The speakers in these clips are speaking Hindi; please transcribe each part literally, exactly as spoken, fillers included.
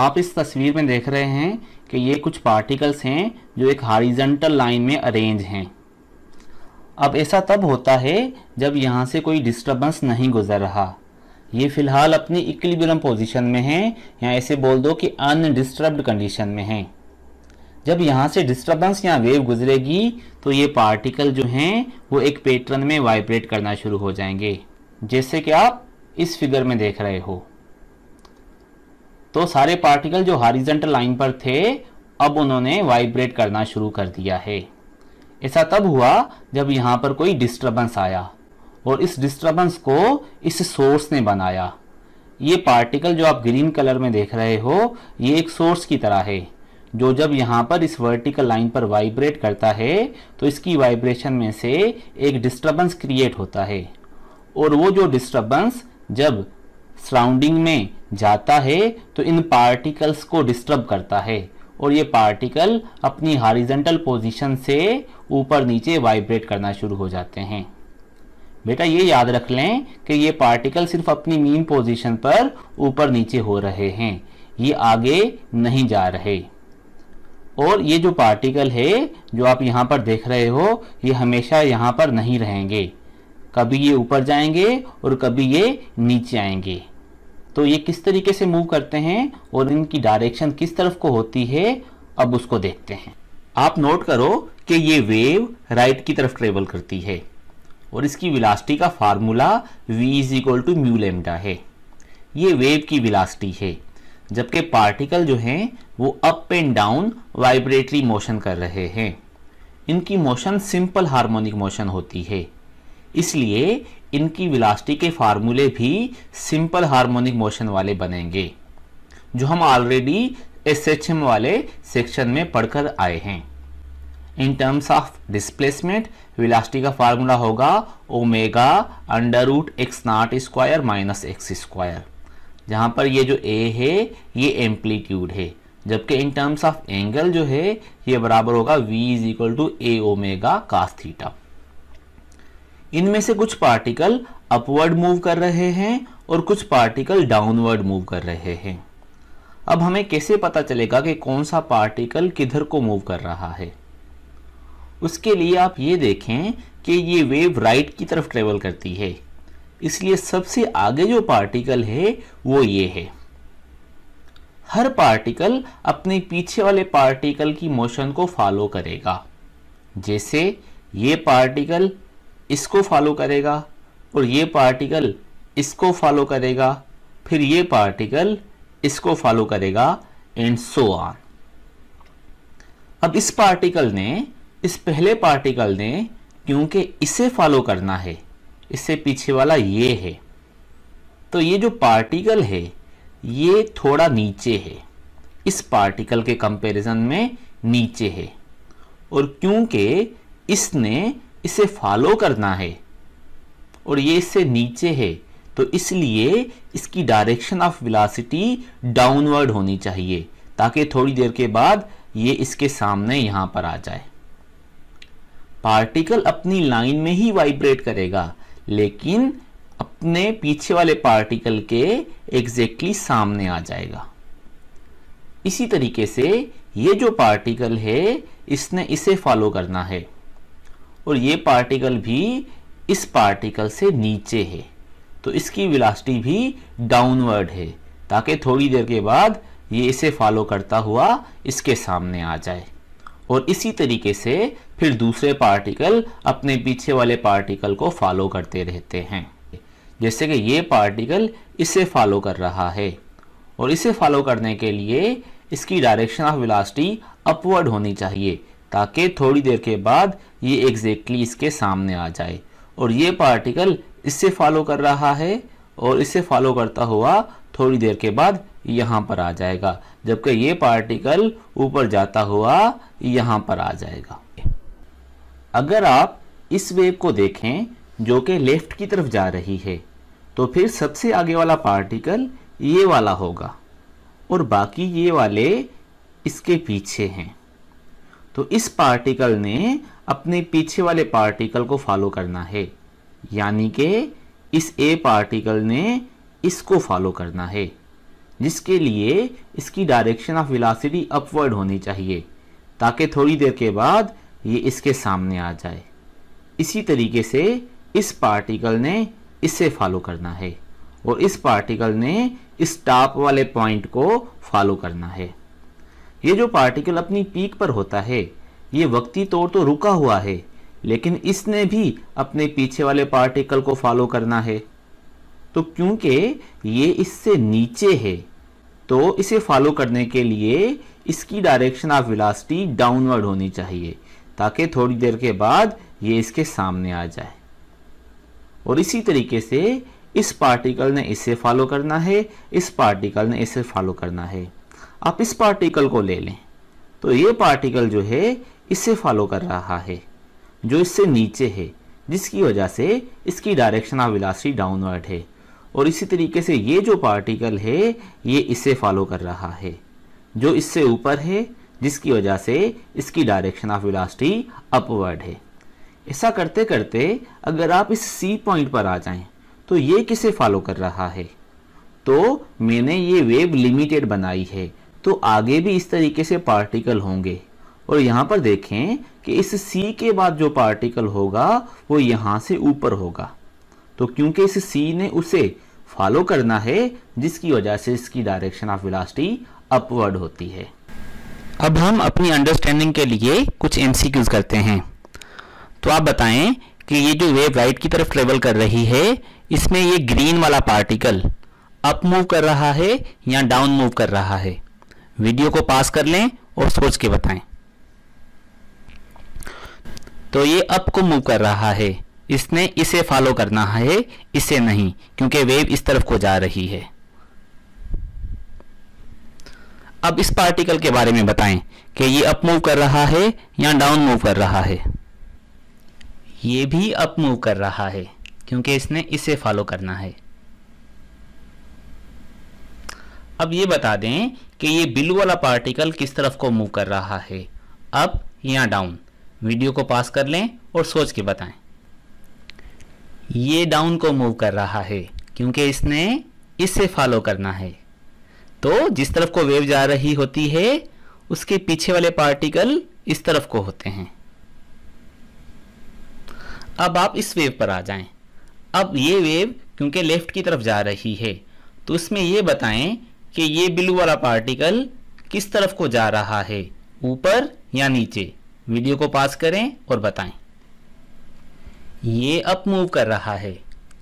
आप इस तस्वीर में देख रहे हैं कि ये कुछ पार्टिकल्स हैं जो एक हॉरिजॉन्टल लाइन में अरेंज हैं। अब ऐसा तब होता है जब यहाँ से कोई डिस्टर्बेंस नहीं गुजर रहा। ये फ़िलहाल अपनी इक्विलिब्रियम पोजीशन में हैं, या ऐसे बोल दो कि अनडिस्टर्ब्ड कंडीशन में हैं। जब यहाँ से डिस्टर्बेंस या वेव गुजरेगी तो ये पार्टिकल जो हैं वो एक पैटर्न में वाइब्रेट करना शुरू हो जाएंगे, जैसे कि आप इस फिगर में देख रहे हो। तो सारे पार्टिकल जो हॉरिजॉन्टल लाइन पर थे अब उन्होंने वाइब्रेट करना शुरू कर दिया है। ऐसा तब हुआ जब यहाँ पर कोई डिस्टर्बेंस आया और इस डिस्टर्बेंस को इस सोर्स ने बनाया। ये पार्टिकल जो आप ग्रीन कलर में देख रहे हो ये एक सोर्स की तरह है जो जब यहाँ पर इस वर्टिकल लाइन पर वाइब्रेट करता है तो इसकी वाइब्रेशन में से एक डिस्टर्बेंस क्रिएट होता है, और वो जो डिस्टर्बेंस जब सराउंडिंग में जाता है तो इन पार्टिकल्स को डिस्टर्ब करता है और ये पार्टिकल अपनी हॉरिजॉन्टल पोजीशन से ऊपर नीचे वाइब्रेट करना शुरू हो जाते हैं। बेटा ये याद रख लें कि ये पार्टिकल सिर्फ अपनी मीन पोजीशन पर ऊपर नीचे हो रहे हैं, ये आगे नहीं जा रहे। और ये जो पार्टिकल है जो आप यहाँ पर देख रहे हो ये हमेशा यहाँ पर नहीं रहेंगे, कभी ये ऊपर जाएंगे और कभी ये नीचे आएंगे। तो ये किस तरीके से मूव करते हैं और इनकी डायरेक्शन किस तरफ को होती है अब उसको देखते हैं। आप नोट करो कि ये वेव राइट की तरफ ट्रेवल करती है और इसकी वेलोसिटी का formula v is equal to mu lambda है। ये वेव की वेलोसिटी है, जबकि पार्टिकल जो हैं वो up and down vibratory motion कर रहे हैं। इनकी मोशन सिंपल हार्मोनिक मोशन होती है, इसलिए इनकी वेलोसिटी के फार्मूले भी सिंपल हार्मोनिक मोशन वाले बनेंगे, जो हम ऑलरेडी एस एच एम वाले सेक्शन में पढ़कर आए हैं। In terms of displacement velocity का फार्मूला होगा omega under root X naught square minus X square. जहाँ पर ये जो ए है ये एम्पलीट्यूड है, जबकि इन टर्म्स ऑफ एंगल जो है ये बराबर होगा V is equal to A omega cos theta. इनमें से कुछ पार्टिकल अपवर्ड मूव कर रहे हैं और कुछ पार्टिकल डाउनवर्ड मूव कर रहे हैं। अब हमें कैसे पता चलेगा कि कौन सा पार्टिकल किधर को मूव कर रहा है? उसके लिए आप ये देखें कि ये वेव राइट की तरफ ट्रेवल करती है, इसलिए सबसे आगे जो पार्टिकल है वो ये है। हर पार्टिकल अपने पीछे वाले पार्टिकल की मोशन को फॉलो करेगा, जैसे ये पार्टिकल इसको फॉलो करेगा और ये पार्टिकल इसको फॉलो करेगा, फिर ये पार्टिकल इसको फॉलो करेगा एंड सो ऑन। अब इस पार्टिकल ने इस पहले पार्टिकल ने क्योंकि इसे फॉलो करना है, इससे पीछे वाला ये है, तो ये जो पार्टिकल है ये थोड़ा नीचे है, इस पार्टिकल के कंपैरिजन में नीचे है, और क्योंकि इसने इसे फॉलो करना है और ये इससे नीचे है तो इसलिए इसकी डायरेक्शन ऑफ वेलोसिटी डाउनवर्ड होनी चाहिए, ताकि थोड़ी देर के बाद ये इसके सामने यहाँ पर आ जाए। पार्टिकल अपनी लाइन में ही वाइब्रेट करेगा, लेकिन अपने पीछे वाले पार्टिकल के एग्जैक्टली सामने आ जाएगा। इसी तरीके से ये जो पार्टिकल है इसने इसे फॉलो करना है और ये पार्टिकल भी इस पार्टिकल से नीचे है, तो इसकी वेलोसिटी भी डाउनवर्ड है, ताकि थोड़ी देर के बाद ये इसे फॉलो करता हुआ इसके सामने आ जाए। और इसी तरीके से फिर दूसरे पार्टिकल अपने पीछे वाले पार्टिकल को फॉलो करते रहते हैं, जैसे कि ये पार्टिकल इसे फॉलो कर रहा है और इसे फॉलो करने के लिए इसकी डायरेक्शन ऑफ वेलोसिटी अपवर्ड होनी चाहिए, ताकि थोड़ी देर के बाद ये एग्जैक्टली इसके सामने आ जाए। और ये पार्टिकल इससे फॉलो कर रहा है और इसे फॉलो करता हुआ थोड़ी देर के बाद यहाँ पर आ जाएगा, जबकि ये पार्टिकल ऊपर जाता हुआ यहाँ पर आ जाएगा। अगर आप इस वेव को देखें जो कि लेफ्ट की तरफ जा रही है तो फिर सबसे आगे वाला पार्टिकल ये वाला होगा और बाकी ये वाले इसके पीछे हैं। तो इस पार्टिकल ने अपने पीछे वाले पार्टिकल को फॉलो करना है, यानी कि इस ए पार्टिकल ने इसको फॉलो करना है, जिसके लिए इसकी डायरेक्शन ऑफ वेलोसिटी अपवर्ड होनी चाहिए ताकि थोड़ी देर के बाद ये इसके सामने आ जाए। इसी तरीके से इस पार्टिकल ने इसे फॉलो करना है और इस पार्टिकल ने इस टॉप वाले पॉइंट को फॉलो करना है। ये जो पार्टिकल अपनी पीक पर होता है ये वक्ती तौर तो रुका हुआ है, लेकिन इसने भी अपने पीछे वाले पार्टिकल को फॉलो करना है। तो क्योंकि ये इससे नीचे है तो इसे फॉलो करने के लिए इसकी डायरेक्शन ऑफ वेलोसिटी डाउनवर्ड होनी चाहिए ताकि थोड़ी देर के बाद ये इसके सामने आ जाए। और इसी तरीके से इस पार्टिकल ने इसे फॉलो करना है, इस पार्टिकल ने इसे फॉलो करना है। आप इस पार्टिकल को ले लें तो ये पार्टिकल जो है इसे फॉलो कर रहा है जो इससे नीचे है, जिसकी वजह से इसकी डायरेक्शन ऑफ वेलोसिटी डाउनवर्ड है। और इसी तरीके से ये जो पार्टिकल है ये इसे फॉलो कर रहा है जो इससे ऊपर है, जिसकी वजह से इसकी डायरेक्शन ऑफ वेलोसिटी अपवर्ड है। ऐसा करते करते अगर आप इस सी पॉइंट पर आ जाएं तो ये किसे फॉलो कर रहा है, तो मैंने ये वेव लिमिटेड बनाई है तो आगे भी इस तरीके से पार्टिकल होंगे। और यहाँ पर देखें कि इस C के बाद जो पार्टिकल होगा वो यहाँ से ऊपर होगा, तो क्योंकि इस C ने उसे फॉलो करना है जिसकी वजह से इसकी डायरेक्शन ऑफ वेलोसिटी अपवर्ड होती है। अब हम अपनी अंडरस्टैंडिंग के लिए कुछ एमसीक्यूज करते हैं। तो आप बताएं कि ये जो वेव राइट की तरफ ट्रेवल कर रही है इसमें ये ग्रीन वाला पार्टिकल अप मूव कर रहा है या डाउन मूव कर रहा है। वीडियो को पास कर लें और सोच के बताएं। तो ये अप को मूव कर रहा है, इसने इसे फॉलो करना है, इसे नहीं, क्योंकि वेव इस तरफ को जा रही है। अब इस पार्टिकल के बारे में बताएं कि ये अप मूव कर रहा है या डाउन मूव कर रहा है। ये भी अप मूव कर रहा है क्योंकि इसने इसे फॉलो करना है। अब ये बता दें कि ये ब्लू वाला पार्टिकल किस तरफ को मूव कर रहा है, अप या डाउन। वीडियो को पास कर लें और सोच के बताएं। ये डाउन को मूव कर रहा है क्योंकि इसने इसे फॉलो करना है। तो जिस तरफ को वेव जा रही होती है उसके पीछे वाले पार्टिकल इस तरफ को होते हैं। अब आप इस वेव पर आ जाएं। अब ये वेव क्योंकि लेफ्ट की तरफ जा रही है तो इसमें ये बताएं कि ये ब्लू वाला पार्टिकल किस तरफ को जा रहा है, ऊपर या नीचे। वीडियो को पास करें और बताएं। ये अप मूव कर रहा है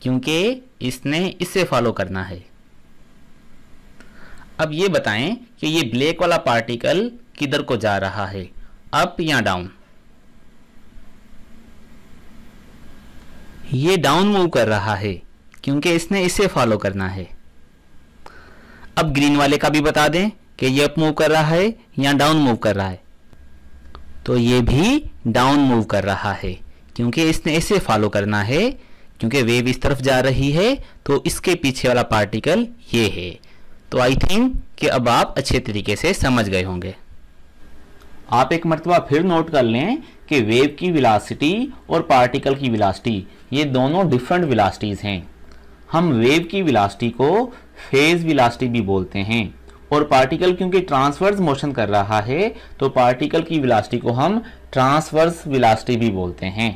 क्योंकि इसने इसे फॉलो करना है। अब ये बताएं कि ये ब्लैक वाला पार्टिकल किधर को जा रहा है, अप या डाउन। ये डाउन मूव कर रहा है क्योंकि इसने इसे फॉलो करना है। अब ग्रीन वाले का भी बता दें कि ये अप मूव कर रहा है या डाउन मूव कर रहा है। तो ये भी डाउन मूव कर रहा है क्योंकि इसने इसे फॉलो करना है, क्योंकि वेव इस तरफ जा रही है तो इसके पीछे वाला पार्टिकल ये है। तो आई थिंक कि अब आप अच्छे तरीके से समझ गए होंगे। आप एक मरतबा फिर नोट कर लें कि वेव की वेलोसिटी और पार्टिकल की वेलोसिटी ये दोनों डिफरेंट वेलोसिटीज़ हैं। हम वेव की वेलोसिटी को फेज वेलोसिटी भी बोलते हैं और पार्टिकल क्योंकि ट्रांसवर्स मोशन कर रहा है तो पार्टिकल की वेलोसिटी को हम ट्रांसवर्स वेलोसिटी भी बोलते हैं।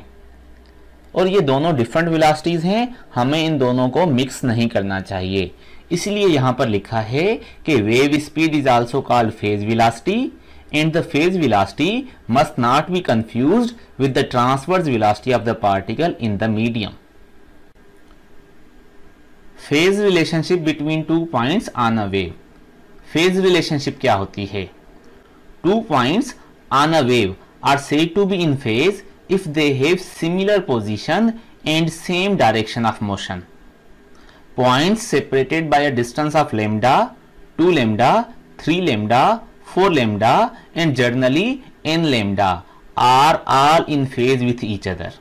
और ये दोनों डिफरेंट वेलोसिटीज़ हैं, हमें इन दोनों को मिक्स नहीं करना चाहिए। इसलिए यहाँ पर लिखा है कि wave speed is also called phase velocity and the phase velocity must not be confused with the transverse velocity of the particle in the medium. Phase relationship between two points on a wave. Phase relationship क्या होती है? Two points on a wave are said to be in phase if they have similar position and same direction of motion. Points separated by a distance of lambda, to lambda, three lambda, four lambda and generally N lambda are all in phase with each other.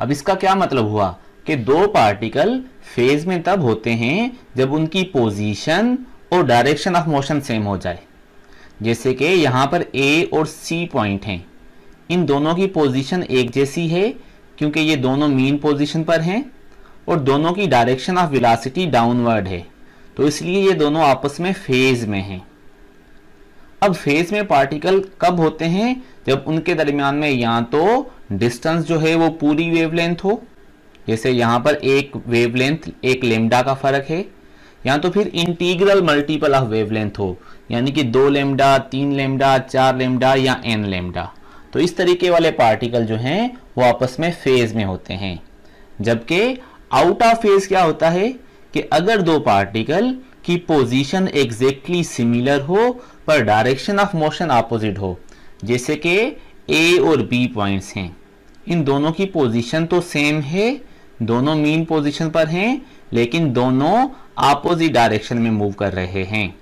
अब इसका क्या मतलब हुआ कि दो पार्टिकल फेज में तब होते हैं जब उनकी पोजीशन और डायरेक्शन ऑफ मोशन सेम हो जाए। जैसे कि यहाँ पर ए और सी पॉइंट हैं, इन दोनों की पोजीशन एक जैसी है क्योंकि ये दोनों मीन पोजीशन पर हैं और दोनों की डायरेक्शन ऑफ वेलोसिटी डाउनवर्ड है। तो इसलिए ये दोनों आपस में फेज में हैं। अब फेज में पार्टिकल कब होते हैं, जब उनके दरमियान में या तो डिस्टेंस जो है वो पूरी वेवलेंथ हो, जैसे यहाँ पर एक वेवलेंथ एक लेमडा का फर्क है, या तो फिर इंटीग्रल मल्टीपल ऑफ वेवलेंथ हो, यानी कि दो लेमडा, तीन लेमडा, चार लेमडा या एन लेमडा। तो इस तरीके वाले पार्टिकल जो हैं वो आपस में फेज में होते हैं। जबकि आउट ऑफ फेज क्या होता है कि अगर दो पार्टिकल की पोजीशन एग्जैक्टली सिमिलर हो पर डायरेक्शन ऑफ मोशन अपोजिट हो, जैसे कि ए और बी पॉइंट्स हैं, इन दोनों की पोजीशन तो सेम है, दोनों मीन पोजीशन पर हैं, लेकिन दोनों अपोजिट डायरेक्शन में मूव कर रहे हैं।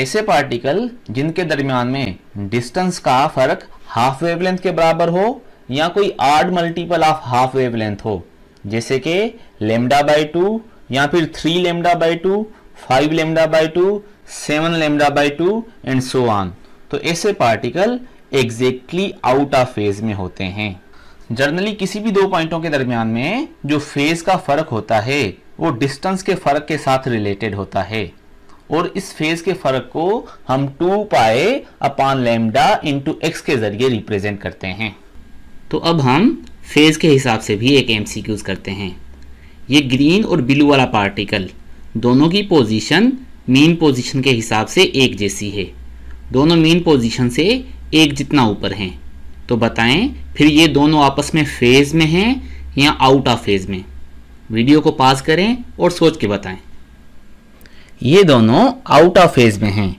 ऐसे पार्टिकल जिनके दरमियान में डिस्टेंस का फर्क हाफ वेवलेंथ के बराबर हो या कोई odd multiple of half wavelength हो, जैसे कि लेमडा बाई टू या फिर three lambda by two, five lambda by two, seven lambda by two and so on, तो ऐसे particle exactly out of phase में होते हैं। जनरली किसी भी दो पॉइंटों के दरमियान में जो फेज का फर्क होता है वो डिस्टेंस के फर्क के साथ रिलेटेड होता है, और इस फेज के फर्क को हम टू पाए अपॉन लैम्डा इनटू एक्स के जरिए रिप्रेजेंट करते हैं। तो अब हम फेज के हिसाब से भी एक एमसीक्यूज करते हैं। ये ग्रीन और ब्लू वाला पार्टिकल दोनों की पोजीशन मीन पोजीशन के हिसाब से एक जैसी है, दोनों मीन पोजीशन से एक जितना ऊपर हैं, तो बताएं फिर ये दोनों आपस में फेज में हैं या आउट ऑफ फेज में। वीडियो को पास करें और सोच के बताएं। ये दोनों आउट ऑफ फेज में हैं,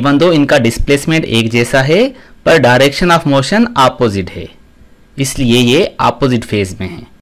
इवन दो इनका डिस्प्लेसमेंट एक जैसा है पर डायरेक्शन ऑफ मोशन अपोजिट है, इसलिए ये अपोजिट फेज में हैं।